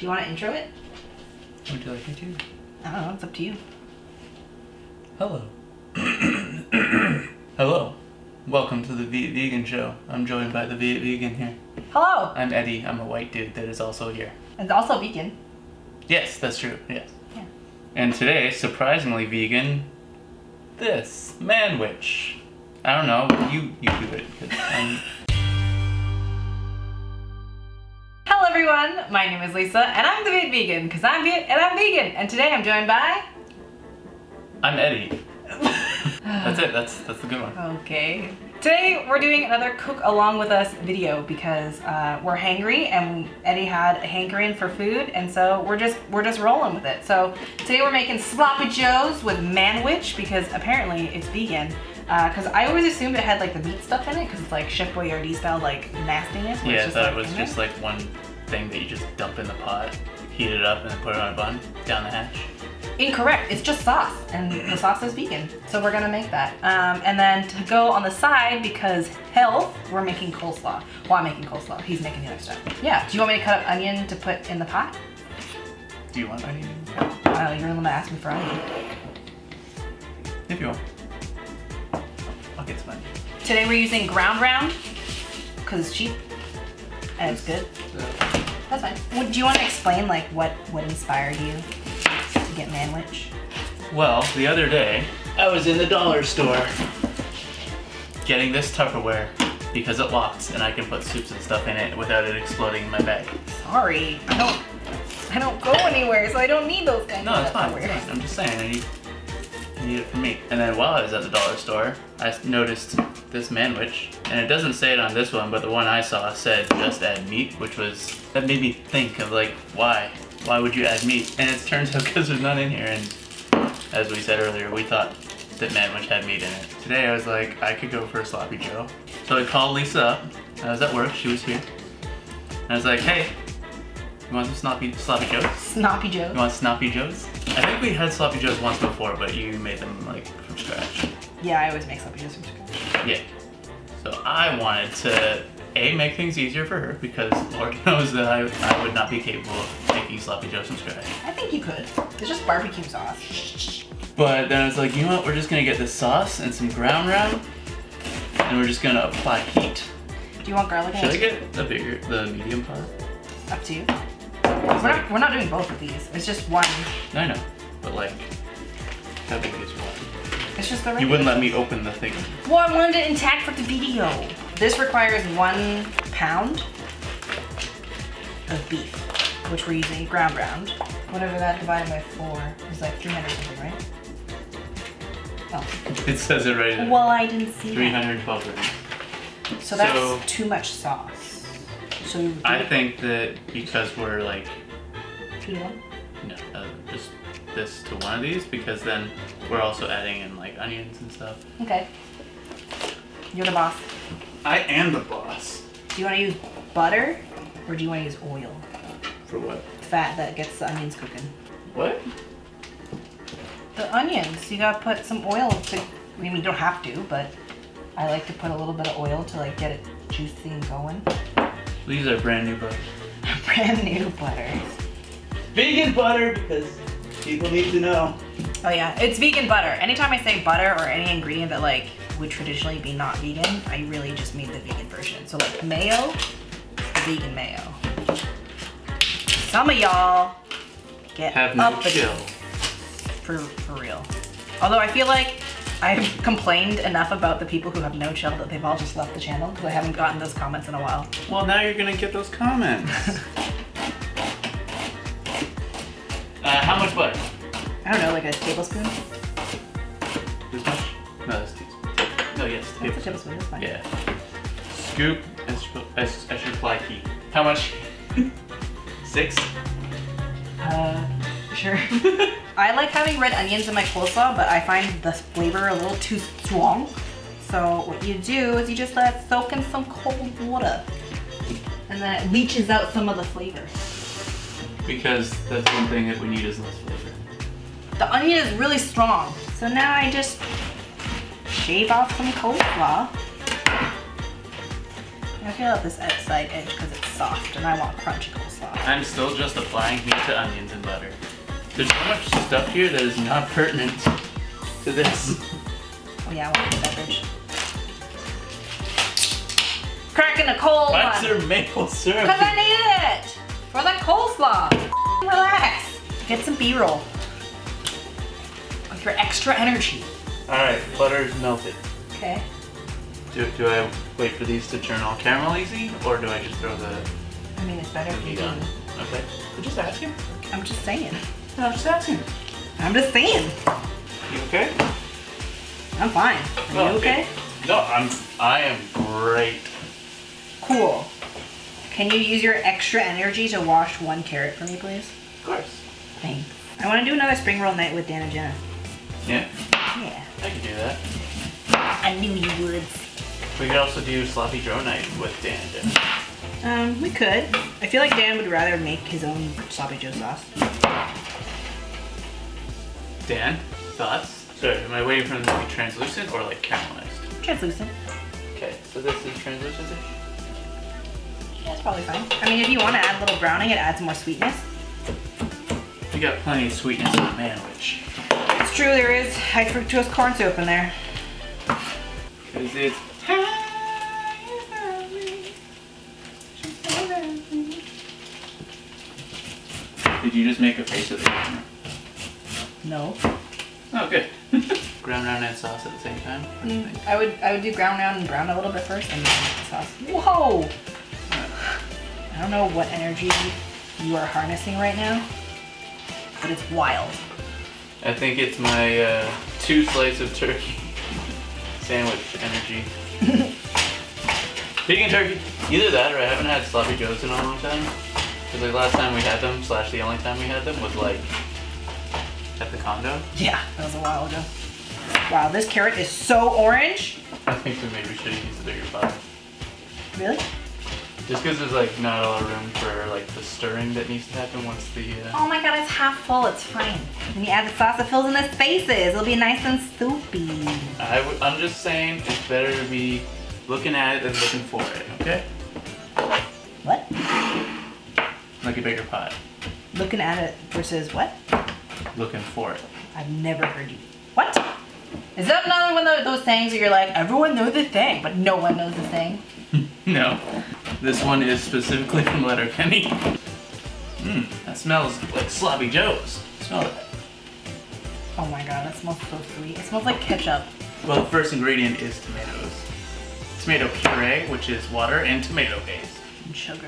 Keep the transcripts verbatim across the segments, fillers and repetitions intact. Do you want to intro it? Would you like me to? I don't know, it's up to you. Hello. Hello. Welcome to the Viet Vegan Show. I'm joined by the Viet Vegan here. Hello! I'm Eddie. I'm a white dude that is also here. And also vegan. Yes, that's true. Yes. Yeah. And today, surprisingly vegan, this, Manwich. I don't know. You, you do it. 'Cause I'm... Hello everyone, my name is Lisa, and I'm the Viet Vegan, because I'm Viet and I'm vegan. And today I'm joined by... I'm Eddie. That's it, that's that's the good one. Okay. Today we're doing another cook along with us video because uh, we're hangry and Eddie had a hankering for food, and so we're just we're just rolling with it. So today we're making sloppy joes with Manwich because apparently it's vegan. Because uh, I always assumed it had like the meat stuff in it because it's like Chef Boyardee style like nastiness. Yeah, I thought it was just, like, it was just like one thing that you just dump in the pot, heat it up, and then put it on a bun down the hatch. Incorrect. It's just sauce, and the sauce is vegan, so we're gonna make that. Um, and then to go on the side, because health, we're making coleslaw. Well, I'm making coleslaw. He's making the other stuff. Yeah. Do you want me to cut up onion to put in the pot? Do you want onion? Oh, you're gonna ask me for onion. If you want. I'll get some onion. Today we're using ground round, because it's cheap and it's good. Yeah. That's fine. Do you want to explain like what what inspired you? Get Manwich? Well, the other day, I was in the dollar store getting this Tupperware because it locks and I can put soups and stuff in it without it exploding in my bag. Sorry, I don't, I don't go anywhere, so I don't need those kinds no, of Tupperware. No, it's fine, I'm just saying, I need, I need it for me. And then while I was at the dollar store, I noticed this Manwich, and it doesn't say it on this one, but the one I saw said just add meat, which was, that made me think of like, why? Why would you add meat? And it turns out because there's none in here, and as we said earlier, we thought that Manwich had meat in it. Today I was like, I could go for a sloppy joe. So I called Lisa up. I was at work, she was here. And I was like, hey, you want some sloppy, sloppy joes? Sloppy joes. You want sloppy joes? I think we had sloppy joes once before, but you made them like from scratch. Yeah, I always make sloppy joes from scratch. Yeah. So I wanted to A, make things easier for her because Lord knows that I, I would not be capable of making sloppy joes from scratch. I think you could. It's just barbecue sauce. But then I was like, you know what? We're just gonna get this sauce and some ground round, and we're just gonna apply heat. Do you want garlic? Should I get the bigger, the medium part? Up to you. We're not, we're not doing both of these. It's just one. I know, but like, how big is one? It's just the regular. You wouldn't let me open the thing. Well, I wanted it intact for the video. This requires one pound of beef, which we're using ground round. Whatever that divided by four is like three hundred something, right? Oh. It says it right there. Well, I didn't see three hundred twelve that. three hundred twelve grams. So that's so, too much sauce. So I think that because we're like... Two to one? No, uh, just this to one of these, because then we're also adding in like onions and stuff. Okay. You're the boss. I am the boss. Do you want to use butter or do you want to use oil? For what? Fat that gets the onions cooking. What? The onions. You gotta put some oil to, I mean, you don't have to, but I like to put a little bit of oil to like get it juicy and going. These are brand new butter. Brand new butter. Vegan butter, because people need to know. Oh yeah, it's vegan butter. Anytime I say butter or any ingredient that like would traditionally be not vegan, I really just made the vegan version. So like mayo, vegan mayo. Some of y'all get have no up chill. For, for real. Although I feel like I've complained enough about the people who have no chill that they've all just left the channel because I haven't gotten those comments in a while. Well, now you're gonna get those comments. uh, how much butter? I don't know, like a tablespoon? This much? No, that's two. Oh yes, the that's tablespoon. A tablespoon, that's fine. Yeah. Scoop, I should apply heat. How much? Six? Uh, sure. I like having red onions in my coleslaw, but I find the flavor a little too strong. So what you do is you just let it soak in some cold water. And then it leaches out some of the flavor. Because that's one thing that we need is less flavor. The onion is really strong. So now I just shave off some coleslaw. I feel like this outside edge because it's soft, and I want crunchy coleslaw. I'm still just applying meat to onions and butter. There's so much stuff here that is not pertinent to this. Oh yeah, I want the beverage. Cracking a cold one. What's your maple syrup? Because I needed it for that coleslaw. Relax. Get some B-roll. With your extra energy. Alright, butter's melted. Okay. Do, do I wait for these to turn all caramel easy, or do I just throw the... I mean, it's better if you do. Okay. I'm just asking. I'm just saying. No, I'm just asking. I'm just saying. You okay? I'm fine. Are no, you okay? It, no, I'm... I am great. Cool. Can you use your extra energy to wash one carrot for me, please? Of course. Thanks. I want to do another spring roll night with Dan and Jenna. Yeah? Yeah. I can do that. I knew you would. We could also do sloppy joe night with Dan and Dan. Um, we could. I feel like Dan would rather make his own sloppy joe sauce. Dan, thoughts? Sorry, am I waiting for them to be translucent or like caramelized? Translucent. Okay, so this is translucent-ish? Yeah, that's probably fine. I mean, if you want to add a little browning, it adds more sweetness. You got plenty of sweetness in the Manwich. It's true, there is high fructose corn syrup in there. Cause it's Did you just make a face at the camera? No. Oh, good. Ground round and sauce at the same time? Mm, I would I would do ground round and brown a little bit first and then sauce. Whoa! I don't know what energy you are harnessing right now, but it's wild. I think it's my uh, two slices of turkey sandwich energy. Speaking of turkey, either that or I haven't had sloppy joes in a long time. Because like last time we had them, slash the only time we had them was like at the condo. Yeah, that was a while ago. Wow, this carrot is so orange. I think we maybe should have used a bigger pot. Really? Just because there's like not a lot of room for like the stirring that needs to happen once the. Uh... Oh my god, it's half full. It's fine. When you add the sauce, it fills in the spaces. It'll be nice and soupy. I w I'm just saying, it's better to be looking at it than looking for it. Okay. What? Like a bigger pot. Looking at it versus what? Looking for it. I've never heard you. What? Is that another one of those things where you're like, everyone knows the thing, but no one knows the thing? No. This one is specifically from Letterkenny. Mmm, that smells like sloppy joes. Smell that. Oh my god, that smells so sweet. It smells like ketchup. Well, the first ingredient is tomatoes. Tomato puree, which is water and tomato paste. And sugar.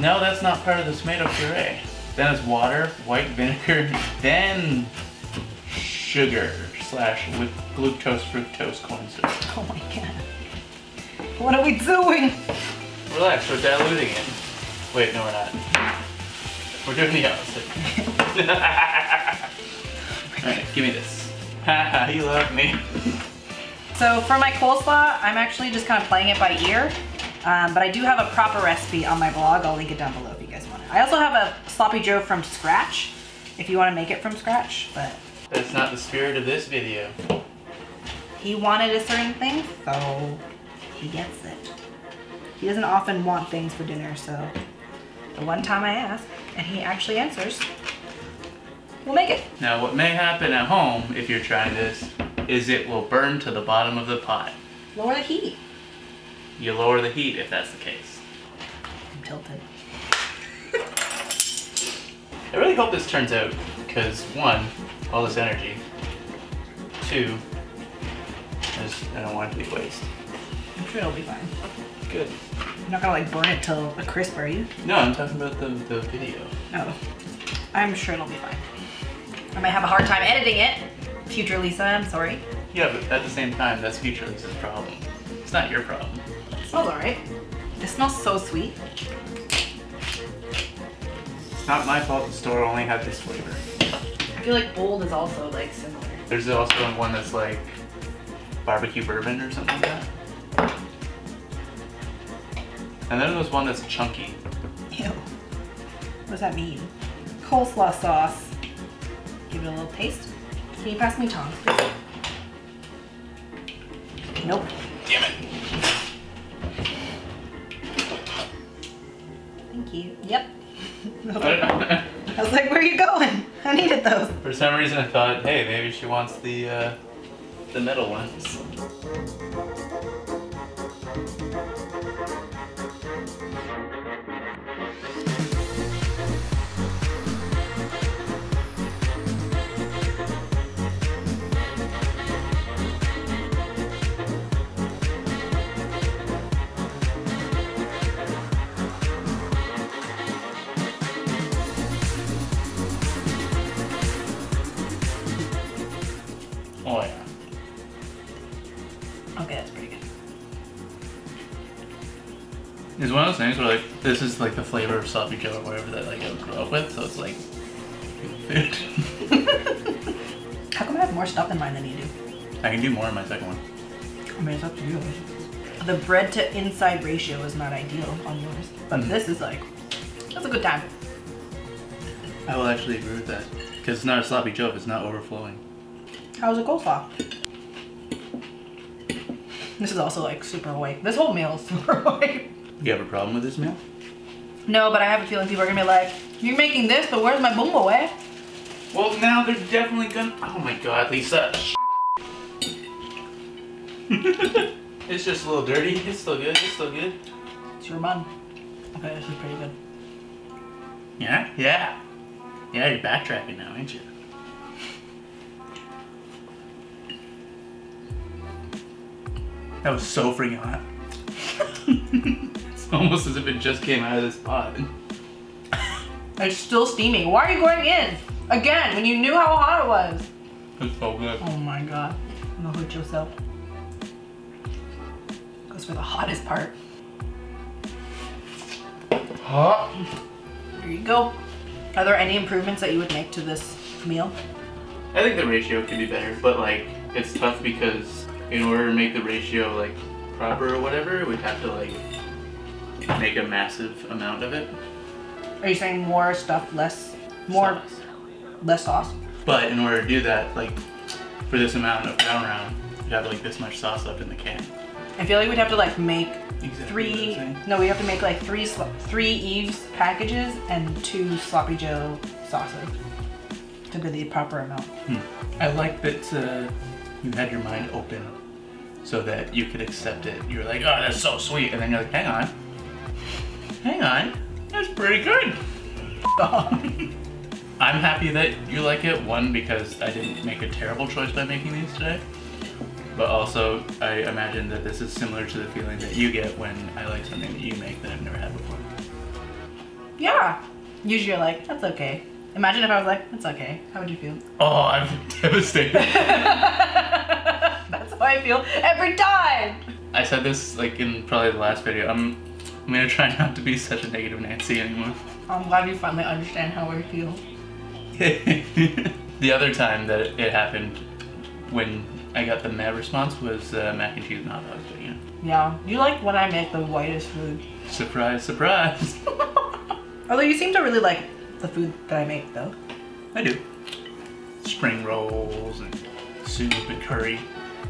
No, that's not part of the tomato puree. Then it's water, white vinegar, then sugar slash with glucose fructose corn syrup. Oh my god. What are we doing? Relax, we're diluting it. Wait, no we're not. We're doing the opposite. Alright, give me this. Haha, you love me. So for my coleslaw, I'm actually just kind of playing it by ear. Um, but I do have a proper recipe on my blog. I'll link it down below if you guys want it. I also have a sloppy joe from scratch, if you want to make it from scratch, but... That's not the spirit of this video. He wanted a certain thing, so he gets it. He doesn't often want things for dinner, so the one time I ask, and he actually answers, we'll make it. Now what may happen at home, if you're trying this, is it will burn to the bottom of the pot. Lower the heat. You lower the heat if that's the case. I'm tilted. I really hope this turns out, because one, all this energy. Two, I, just, I don't want it to be waste. I'm sure it'll be fine. Good. You're not gonna like burn it till a crisp, are you? No, I'm talking about the, the video. Oh, I'm sure it'll be fine. I might have a hard time editing it. Future Lisa, I'm sorry. Yeah, but at the same time, that's future Lisa's problem. It's not your problem. It smells alright. It smells so sweet. It's not my fault the store only had this flavor. I feel like bold is also like similar. There's also one that's like barbecue bourbon or something like that. And then there's one that's chunky. Ew. What does that mean? Coleslaw sauce. Give it a little taste. Can you pass me tongs, please? Nope. Damn it. Thank you. Yep. I, was like, I was like, where are you going? I needed those. For some reason I thought, hey, maybe she wants the, uh, the metal ones. Oh yeah. Okay, that's pretty good. It's one of those things where like this is like the flavor of sloppy joe or whatever that like I would grow up with, so it's like food. How come I have more stuff in mine than you do? I can do more in my second one. I mean, it's up to you. The bread to inside ratio is not ideal on yours, but mm-hmm. This is like that's a good time. I will actually agree with that because it's not a sloppy joe. It's not overflowing. How's the coleslaw? This is also like super white. This whole meal is super white. You have a problem with this meal? No, but I have a feeling people are gonna be like, you're making this, but where's my bumbo at? Well, now they're definitely gonna. Oh my god, Lisa. It's just a little dirty. It's still good. It's still good. It's your mom. Okay, this is pretty good. Yeah? Yeah. Yeah, you're backtracking now, ain't you? That was so freaking hot. It's almost as if it just came out of this pot. It's still steaming. Why are you going in? Again, when you knew how hot it was. It's so good. Oh my god. I'm gonna hurt yourself. Goes for the hottest part. Hot. There you go. Are there any improvements that you would make to this meal? I think the ratio could be better, but like, it's tough because in order to make the ratio like proper or whatever, we'd have to like make a massive amount of it. Are you saying more stuff, less, more, sauce. less sauce? But in order to do that, like for this amount of round round, we'd have like this much sauce left in the can. I feel like we'd have to like make exactly three, no, we'd have to make like three, three Eve's packages and two sloppy joe sauces to get the proper amount. Hmm. I like that uh, you had your mind open so that you could accept it. You were like, oh, that's so sweet. And then you're like, hang on. Hang on. That's pretty good. I'm happy that you like it. One, because I didn't make a terrible choice by making these today. But also, I imagine that this is similar to the feeling that you get when I like something that you make that I've never had before. Yeah. Usually you're like, that's okay. Imagine if I was like, it's okay. How would you feel? Oh, I'm devastated. That's how I feel every time. I said this like in probably the last video. I'm, I'm gonna try not to be such a negative Nancy anymore. I'm glad you finally understand how I feel. The other time that it happened when I got the mad response was uh, mac and cheese and hot dogs. But, you know. Yeah, you like when I make the whitest food. Surprise, surprise. Although you seem to really like the food that I make, though. I do. Spring rolls and soup and curry.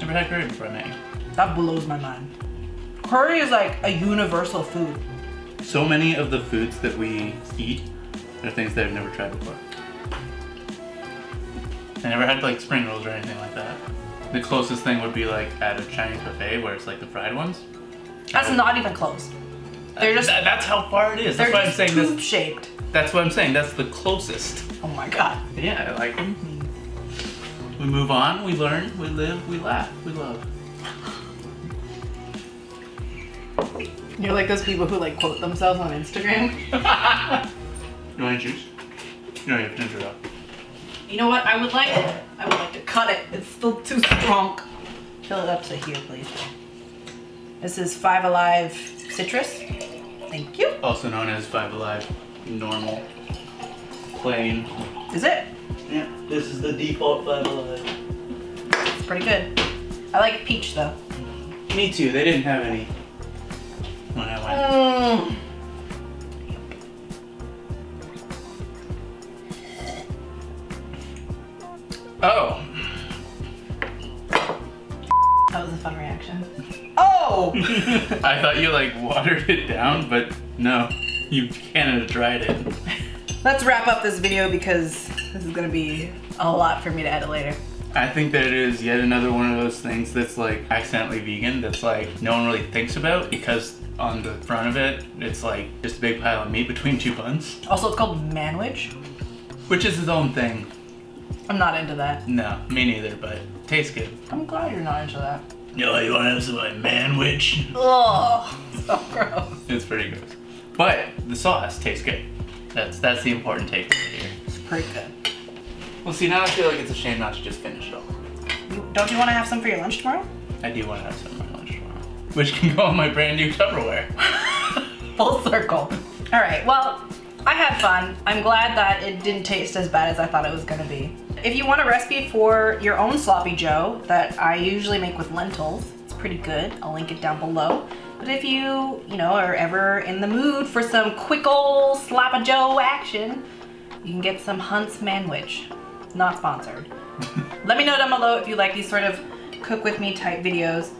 Never had curry before I met you. That blows my mind. Curry is like a universal food. So many of the foods that we eat are things that I've never tried before. I never had like spring rolls or anything like that. The closest thing would be like at a Chinese buffet where it's like the fried ones. That's oh. not even close. They're just. That, that's how far it is. That's why I'm saying this. They're tube shaped. That's what I'm saying, that's the closest. Oh my god. Yeah, I like them. We move on, we learn, we live, we laugh, we love. You're like those people who like quote themselves on Instagram. You want to choose? No, you have to interrupt. You know what, I would like it. I would like to cut it. It's still too strong. Fill it up to here, please. This is Five Alive Citrus. Thank you. Also known as Five Alive. Normal, plain. Is it? Yeah, this is the default Five Alive. It's pretty good. I like peach though. Me too, they didn't have any when I went. Mm. Oh. That was a fun reaction. Oh! I thought you like watered it down, but no. You Canada dried it. Let's wrap up this video because this is gonna be a lot for me to edit later. I think that it is yet another one of those things that's like accidentally vegan, that's like no one really thinks about because on the front of it, it's like just a big pile of meat between two buns. Also, it's called Manwich, which is its own thing. I'm not into that. No, me neither, but it tastes good. I'm glad you're not into that. Yo, you wanna have some like Manwich? Oh, so gross. It's pretty gross. But the sauce tastes good. That's that's the important takeaway here. It's pretty good. Well, see, now I feel like it's a shame not to just finish it all. Don't you want to have some for your lunch tomorrow? I do want to have some for my lunch tomorrow. Which can go on my brand new Tupperware. Full circle. All right, well, I had fun. I'm glad that it didn't taste as bad as I thought it was going to be. If you want a recipe for your own sloppy joe that I usually make with lentils, it's pretty good. I'll link it down below. But if you, you know, are ever in the mood for some quick old sloppy joe action, you can get some Hunt's Manwich. Not sponsored. Let me know down below if you like these sort of cook with me type videos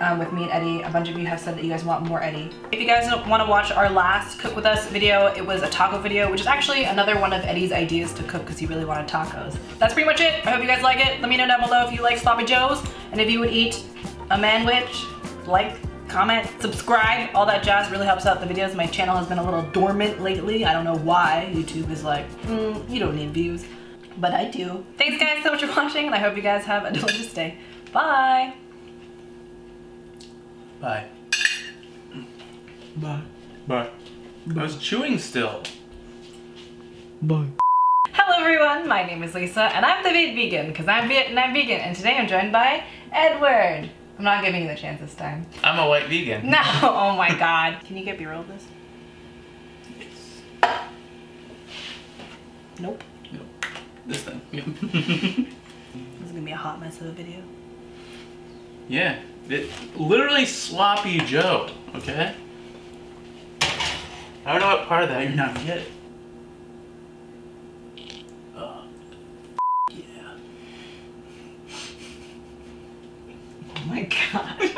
um, with me and Eddie. A bunch of you have said that you guys want more Eddie. If you guys want to watch our last cook with us video, it was a taco video, which is actually another one of Eddie's ideas to cook because he really wanted tacos. That's pretty much it. I hope you guys like it. Let me know down below if you like sloppy joes and if you would eat a Manwich. Like, comment, subscribe, all that jazz really helps out the videos. My channel has been a little dormant lately. I don't know why. YouTube is like, mm, you don't need views. But I do. Thanks guys so much for watching and I hope you guys have a delicious day. Bye. Bye. Bye. Bye. I was chewing still. Bye. Hello everyone, my name is Lisa and I'm the Viet Vegan because I'm Viet and I'm vegan and today I'm joined by Edward. I'm not giving you the chance this time. I'm a white vegan. No, oh my god. Can you get B-roll of this? Yes. Nope. Nope. This thing. Yep. This is gonna be a hot mess of a video. Yeah. It, literally sloppy joe, okay? I don't know what part of that you're not gonna get it. Oh, yeah. Oh my god.